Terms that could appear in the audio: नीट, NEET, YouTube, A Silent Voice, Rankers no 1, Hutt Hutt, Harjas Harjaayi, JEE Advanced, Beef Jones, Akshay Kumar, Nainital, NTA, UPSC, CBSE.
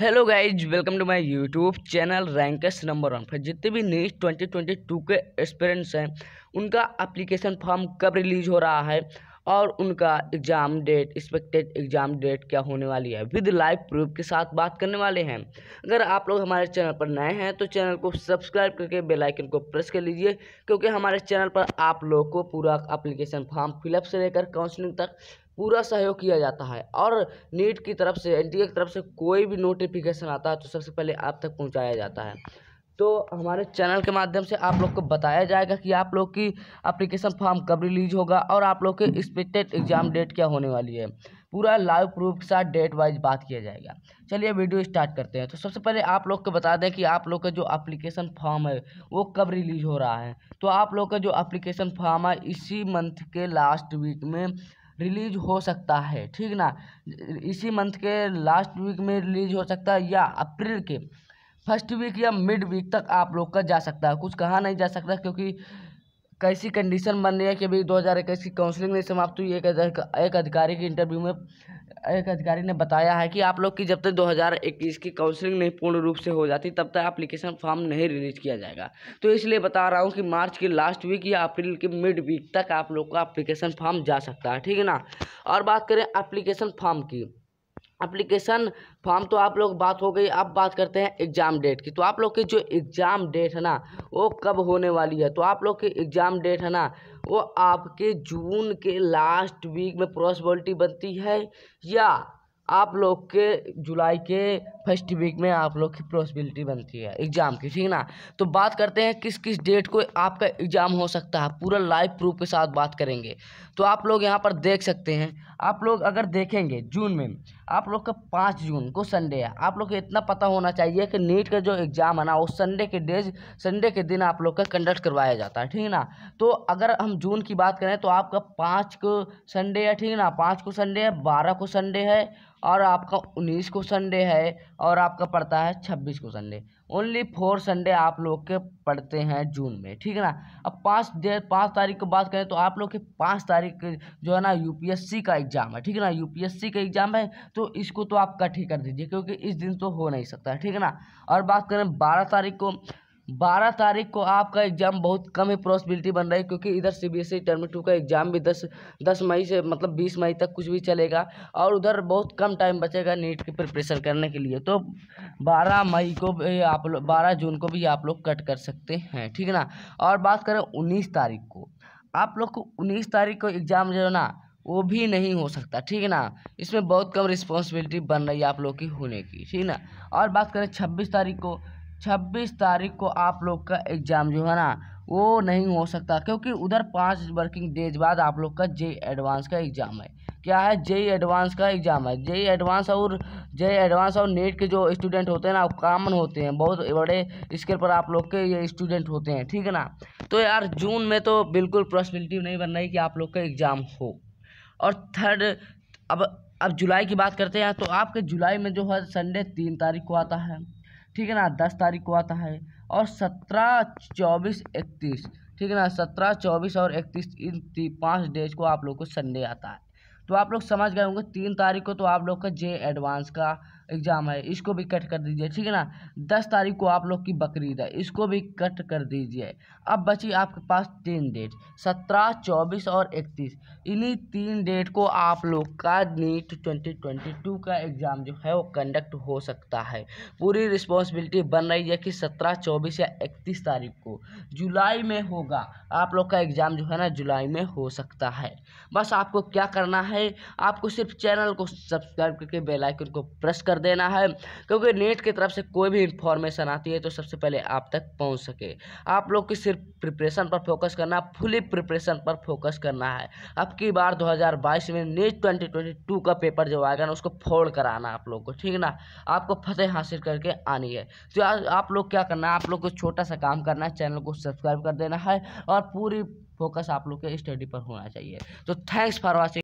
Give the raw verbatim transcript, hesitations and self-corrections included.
Hello guys, welcome to my YouTube channel rankers number one. फिर जितने भी नीट twenty twenty two के aspirants हैं उनका एप्लीकेशन फॉर्म कब रिलीज हो रहा है और उनका exam date, expected exam date क्या होने वाली है, विद लाइव प्रूफ के साथ बात करने वाले हैं। अगर आप लोग हमारे चैनल पर नए हैं तो चैनल को सब्सक्राइब करके बेल आइकन को प्रेस कर लीजिए, क्योंकि हमारे चैनल पर आप लोग को पूरा एप्लीकेशन फॉर्म फिलअप से लेकर काउंसलिंग तक पूरा सहयोग किया जाता है। और नीट की तरफ से, एन टी ए की तरफ से कोई भी नोटिफिकेशन आता है तो सबसे पहले आप तक पहुँचाया जाता है। तो हमारे चैनल के माध्यम से आप लोग को बताया जाएगा कि आप लोग की एप्लीकेशन फॉर्म कब रिलीज होगा और आप लोग के एक्सपेक्टेड एग्ज़ाम डेट क्या होने वाली है। पूरा लाइव प्रूफ के साथ डेट वाइज बात किया जाएगा। चलिए वीडियो स्टार्ट करते हैं। तो सबसे पहले आप लोग को बता दें कि आप लोग का जो एप्लीकेशन फॉर्म है वो कब रिलीज़ हो रहा है। तो आप लोग का जो एप्लीकेशन फॉर्म है इसी मंथ के लास्ट वीक में रिलीज हो सकता है, ठीक ना। इसी मंथ के लास्ट वीक में रिलीज हो सकता है या अप्रैल के फर्स्ट वीक या मिड वीक तक आप लोग का जा सकता है। कुछ कहा नहीं जा सकता क्योंकि कैसी कंडीशन बन रही है कि भाई दो हज़ार इक्कीस की काउंसलिंग नहीं समाप्त हुई। एक एक अधिकारी की इंटरव्यू में एक अधिकारी ने बताया है कि आप लोग की जब तक दो हज़ार इक्कीस की काउंसलिंग नहीं पूर्ण रूप से हो जाती तब तक एप्लीकेशन फॉर्म नहीं रिलीज़ किया जाएगा। तो इसलिए बता रहा हूँ कि मार्च के लास्ट वीक या अप्रैल के मिड वीक तक आप लोग का एप्लीकेशन फॉर्म जा सकता है, ठीक है ना। और बात करें एप्लीकेशन फॉर्म की, एप्लीकेशन फॉर्म तो आप लोग बात हो गई। अब बात करते हैं एग्ज़ाम डेट की। तो आप लोग की जो एग्ज़ाम डेट है ना वो कब होने वाली है। तो आप लोग की एग्ज़ाम डेट है ना वो आपके जून के लास्ट वीक में पॉसिबिलिटी बनती है या आप लोग के जुलाई के फर्स्ट वीक में आप लोग की पॉसिबिलिटी बनती है एग्ज़ाम की, ठीक ना। तो बात करते हैं किस किस डेट को आपका एग्ज़ाम हो सकता है, पूरा लाइव प्रूफ के साथ बात करेंगे। तो आप लोग यहाँ पर देख सकते हैं। आप लोग अगर देखेंगे जून में आप लोग का पाँच जून को संडे है। आप लोग को इतना पता होना चाहिए कि नीट का जो एग्ज़ाम है ना वो संडे के डेज संडे के दिन आप लोग का कंडक्ट करवाया जाता है, ठीक ना। तो अगर हम जून की बात करें तो आपका पाँच को संडे है, ठीक ना। पाँच को संडे है, बारह को संडे है और आपका उन्नीस को संडे है और आपका पड़ता है छब्बीस को संडे। ओनली फोर संडे आप लोग के पड़ते हैं जून में, ठीक है ना। अब पाँच डेट पाँच तारीख को बात करें तो आप लोग के पाँच तारीख जो है ना यूपीएससी का एग्ज़ाम है, ठीक है ना। यूपीएससी का एग्ज़ाम है तो इसको तो आप कट ही कर दीजिए क्योंकि इस दिन तो हो नहीं सकता, ठीक है ना। और बात करें बारह तारीख को बारह तारीख को आपका एग्ज़ाम बहुत कम ही पॉसिबिलिटी बन रही है, क्योंकि इधर सीबीएसई टर्म टू का एग्ज़ाम भी दस दस मई से मतलब बीस मई तक कुछ भी चलेगा और उधर बहुत कम टाइम बचेगा नीट की प्रिपरेशन करने के लिए। तो बारह मई को भी आप लोग बारह जून को भी आप लोग कट कर सकते हैं, ठीक है ना। और बात करें उन्नीस तारीख को, आप लोग को उन्नीस तारीख को एग्ज़ाम जो है ना वो भी नहीं हो सकता, ठीक है ना। इसमें बहुत कम रिस्पॉन्सिबिलिटी बन रही है आप लोग की होने की, ठीक है ना। और बात करें छब्बीस तारीख को छब्बीस तारीख को आप लोग का एग्ज़ाम जो है ना वो नहीं हो सकता, क्योंकि उधर पाँच वर्किंग डेज बाद आप लोग का जे एडवांस का एग्ज़ाम है। क्या है? जे एडवांस का एग्ज़ाम है। जे एडवांस और जे एडवांस और नेट के जो स्टूडेंट होते हैं ना वो कॉमन होते हैं, बहुत बड़े स्केल पर आप लोग के ये स्टूडेंट होते हैं, ठीक है ना। तो यार जून में तो बिल्कुल पॉसिबिलिटी नहीं बन रही कि आप लोग का एग्ज़ाम हो। और थर्ड अब अब जुलाई की बात करते हैं। तो आपके जुलाई में जो है संडे तीन तारीख को आता है, ठीक है ना। दस तारीख को आता है और सत्रह चौबीस इकतीस, ठीक है ना। सत्रह चौबीस और इकतीस इन पाँच डेज को आप लोग को संडे आता है। तो आप लोग समझ गए होंगे तीन तारीख को तो आप लोग का जे एडवांस का एग्ज़ाम है, इसको भी कट कर दीजिए, ठीक है ना। दस तारीख को आप लोग की बकरीद है, इसको भी कट कर दीजिए। अब बची आपके पास तीन डेट, सत्रह चौबीस और इकतीस। इन्हीं तीन डेट को आप लोग का नीट ट्वेंटी ट्वेंटी टू का एग्ज़ाम जो है वो कंडक्ट हो सकता है। पूरी रिस्पॉन्सिबिलिटी बन रही है कि सत्रह चौबीस या इकतीस तारीख को जुलाई में होगा आप लोग का एग्ज़ाम जो है ना जुलाई में हो सकता है। बस आपको क्या करना है, आपको सिर्फ चैनल को सब्सक्राइब करके बेल आइकन को प्रेस कर देना है, क्योंकि नेट की तरफ से कोई भी इंफॉर्मेशन आती है तो सबसे पहले आप तक पहुंच सके। आप लोग की सिर्फ प्रिपरेशन पर फोकस करना, फुली प्रिपरेशन पर फोकस करना है। अब की बार दो हज़ार बाईस में नीट ट्वेंटी ट्वेंटी टू का पेपर जो आएगा ना उसको फोड़ कराना आप लोग को, ठीक है ना। आपको फतेह हासिल करके आनी है। तो आप लोग क्या करना है, आप लोग को छोटा सा काम करना है, चैनल को सब्सक्राइब कर देना है और पूरी फोकस आप लोग के स्टडी पर होना चाहिए। तो थैंक्स फॉर वॉचिंग।